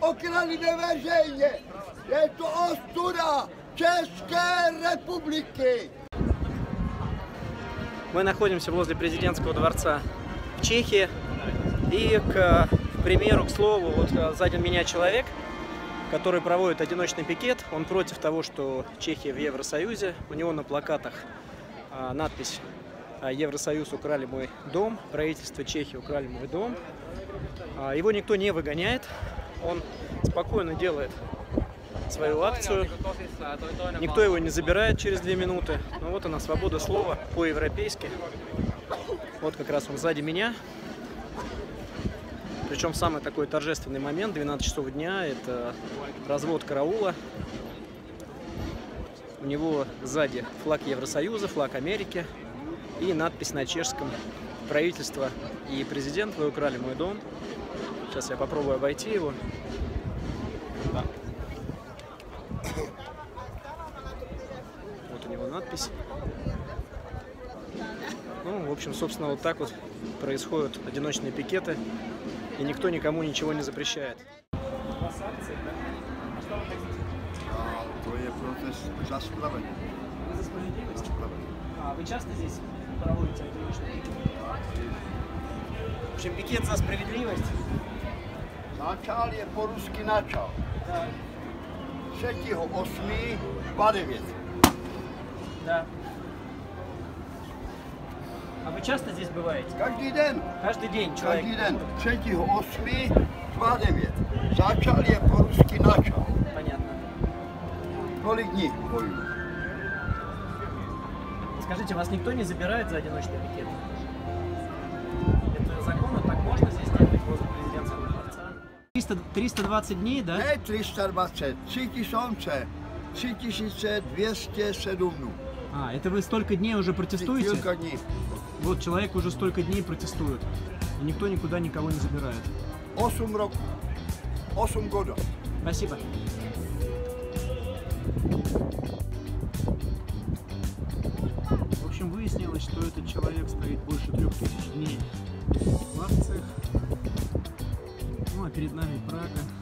okradli mě veřejně. Je to ostuda České republiky. Мы находимся возле президентского дворца в Чехии. И, к примеру, к слову, вот сзади меня человек, который проводит одиночный пикет. Он против того, что Чехия в Евросоюзе. У него на плакатах надпись «Евросоюз украли мой дом», «Правительство Чехии украли мой дом». Его никто не выгоняет. Он спокойно делает свою акцию. Никто его не забирает через 2 минуты. Ну вот она, свобода слова по-европейски. Вот как раз он сзади меня. Причем самый такой торжественный момент, 12 часов дня, это развод караула. У него сзади флаг Евросоюза, флаг Америки и надпись на чешском «Правительство и президент, вы украли мой дом». Сейчас я попробую обойти его. Вот у него надпись. Ну, в общем, собственно, вот так вот происходят одиночные пикеты. И никто никому ничего не запрещает. Вы часто здесь проводите одиночные пикеты? В общем, пикет за справедливость. Начал я по-русски начал. 3-8-9. Да. А вы часто здесь бываете? Каждый день. Каждый день человек. Каждый день. 3-8-9. Зачал я по-русски начал. Понятно. Коли дней. Скажите, вас никто не забирает за одиночный пикет? Это законно? Так можно здесь делать возле президентского дворца? 320 дней, да? Не 320. 3207. А, это вы столько дней уже протестуете? Столько дней. Вот человек уже столько дней протестует. И никто никуда никого не забирает. 8 лет. 8 года. Спасибо. В общем, выяснилось, что этот человек стоит больше 3000 дней в акциях. Ну а перед нами Прага.